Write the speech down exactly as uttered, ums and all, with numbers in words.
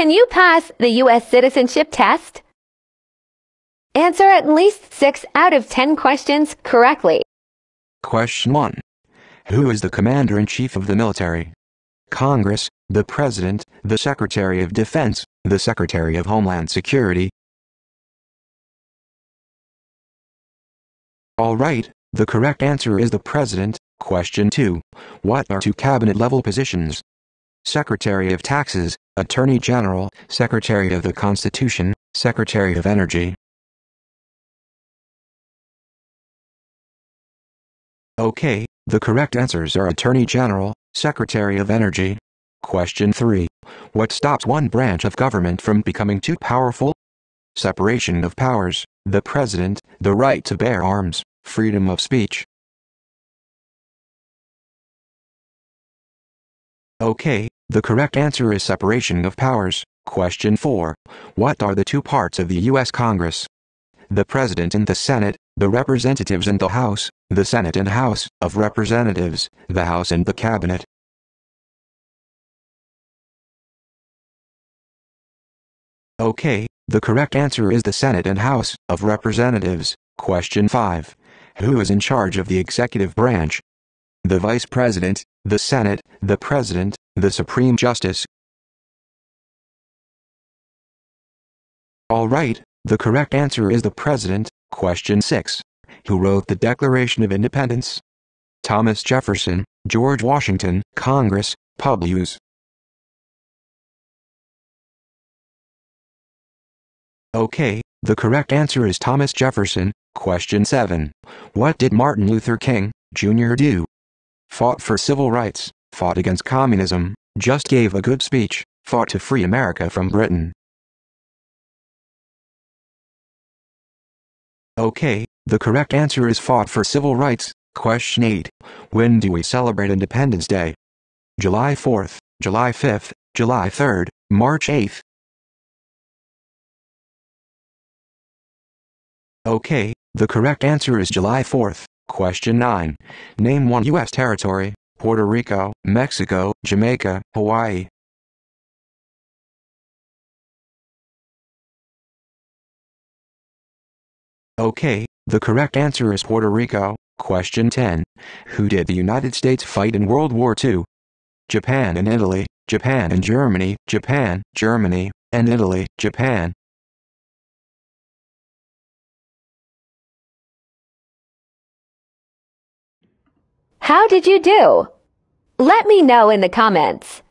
Can you pass the U S citizenship test? Answer at least six out of ten questions correctly. Question one. Who is the Commander-in-Chief of the military? Congress, the President, the Secretary of Defense, the Secretary of Homeland Security. All right, the correct answer is the President. Question two. What are two cabinet-level positions? Secretary of Taxes, Attorney General, Secretary of the Constitution, Secretary of Energy. Okay, the correct answers are Attorney General, Secretary of Energy. Question three. What stops one branch of government from becoming too powerful? Separation of powers, the President, the right to bear arms, freedom of speech. Okay, the correct answer is separation of powers. Question four. What are the two parts of the U S Congress? The President and the Senate, the Representatives and the House, the Senate and House of Representatives, the House and the Cabinet. Okay, the correct answer is the Senate and House of Representatives. Question five. Who is in charge of the executive branch? The Vice President, the Senate, the President, the Supreme Justice. All right, the correct answer is the President. Question six. Who wrote the Declaration of Independence? Thomas Jefferson, George Washington, Congress, Publius. Okay, the correct answer is Thomas Jefferson. Question seven. What did Martin Luther King, Junior do? Fought for civil rights, fought against communism, just gave a good speech, fought to free America from Britain. Okay, the correct answer is fought for civil rights. Question eight. When do we celebrate Independence Day? July fourth, July fifth, July third, March eighth. Okay, the correct answer is July fourth. Question nine. Name one U S territory, Puerto Rico, Mexico, Jamaica, Hawaii. Okay, the correct answer is Puerto Rico. Question ten. Who did the United States fight in World War Two? Japan and Italy, Japan and Germany, Japan, Germany, and Italy, Japan. How did you do? Let me know in the comments.